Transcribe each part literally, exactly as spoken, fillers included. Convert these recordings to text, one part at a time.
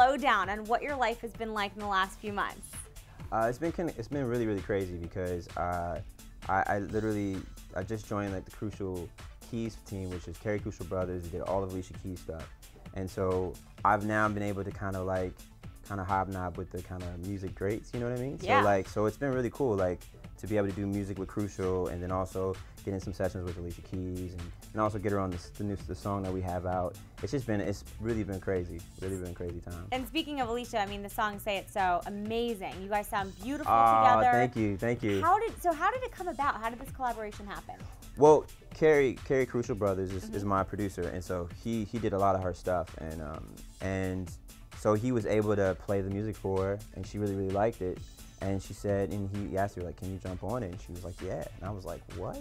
lowdown on what your life has been like in the last few months. Uh, it's been it's been really really crazy because uh, I, I literally I just joined like the Krucial Keys team, which is Kerry Krucial Brothers. They did all of Alicia Keys stuff, and so I've now been able to kind of like kind of hobnob with the kind of music greats. You know what I mean? Yeah. So like so it's been really cool like to be able to do music with Krucial and then also get in some sessions with Alicia Keys and, and also get her on the, the new the song that we have out. It's just been, it's really been crazy, really been crazy time. And speaking of Alicia, I mean the song Say It's So, amazing. You guys sound beautiful oh, together. Thank you, thank you. How did, so how did it come about? How did this collaboration happen? Well, Kerry, Kerry Krucial Brothers is, mm-hmm. is my producer, and so he, he did a lot of her stuff, and, um, and so he was able to play the music for her, and she really, really liked it. And she said, and he asked her, like, can you jump on it? And she was like, yeah. And I was like, what?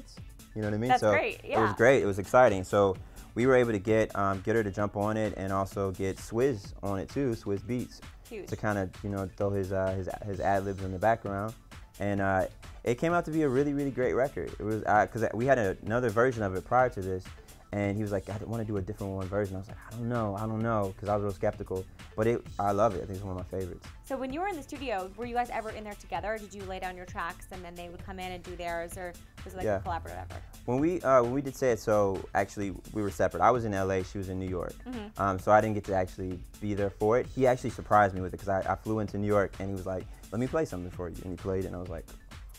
You know what I mean? That's so great, yeah. It was great. It was exciting. So we were able to get um, get her to jump on it and also get Swizz on it, too, Swizz Beatz. Huge. To kind of, you know, throw his, uh, his, his ad-libs in the background. And uh, it came out to be a really, really great record. It was, because uh, we had a, another version of it prior to this. And he was like, I want to do a different one version. I was like, I don't know, I don't know, because I was real skeptical. But it, I love it. I think it's one of my favorites. So when you were in the studio, were you guys ever in there together? Or did you lay down your tracks and then they would come in and do theirs? Or was it like yeah. a collaborative effort? When we, uh, when we did Say It So, actually, we were separate. I was in L A, she was in New York. Mm-hmm. um, so I didn't get to actually be there for it. He actually surprised me with it, because I, I flew into New York and he was like, let me play something for you. And he played it and I was like,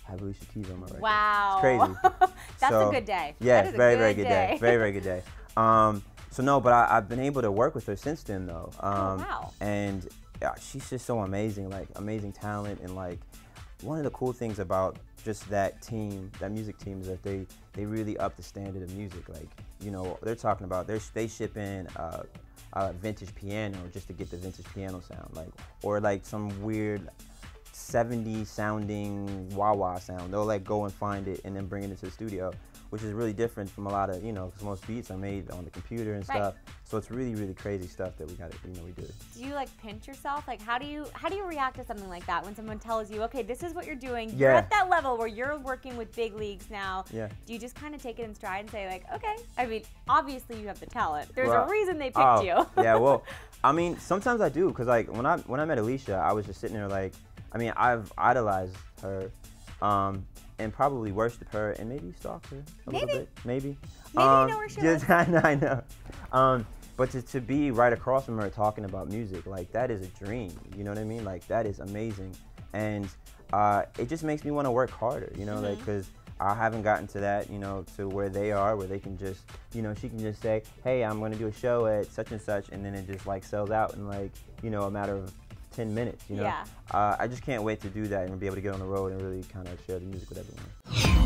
I have Alicia Keys on my record. Wow. It's crazy. That's so, a good day. Yeah, that is very, a good very good day. day. Very, very good day. Um, so no, but I, I've been able to work with her since then, though. Um, oh, wow. And yeah, she's just so amazing, like amazing talent. And like one of the cool things about just that team, that music team, is that they, they really up the standard of music. Like, you know, they're talking about, they're, they ship in uh, a vintage piano just to get the vintage piano sound. Like, or like some weird seventies sounding wah wah sound. They'll like go and find it and then bring it into the studio, which is really different from a lot of, you know, because most beats are made on the computer and stuff. Right. So it's really, really crazy stuff that we got to, you know, we do. Do you like pinch yourself? Like, how do you, how do you react to something like that when someone tells you, okay, this is what you're doing. Yeah. You're at that level where you're working with big leagues now. Yeah. Do you just kind of take it in stride and say like, okay, I mean, obviously you have the talent. There's well, a reason they picked oh, you. Yeah. Well, I mean, sometimes I do, because like when I when I met Alicia, I was just sitting there like, I mean, I've idolized her, um, and probably worshipped her, and maybe stalked her a maybe. little bit. Maybe. Maybe um, you know where she just, was. I know, I know. Um, but to, to be right across from her talking about music, like, that is a dream, you know what I mean? Like, that is amazing. And uh, it just makes me want to work harder, you know, mm-hmm. like, because I haven't gotten to that, you know, to where they are, where they can just, you know, she can just say, hey, I'm going to do a show at such and such, and then it just, like, sells out in, like, you know, a matter of ten minutes, you know? Yeah. Uh, I just can't wait to do that and be able to get on the road and really kind of share the music with everyone.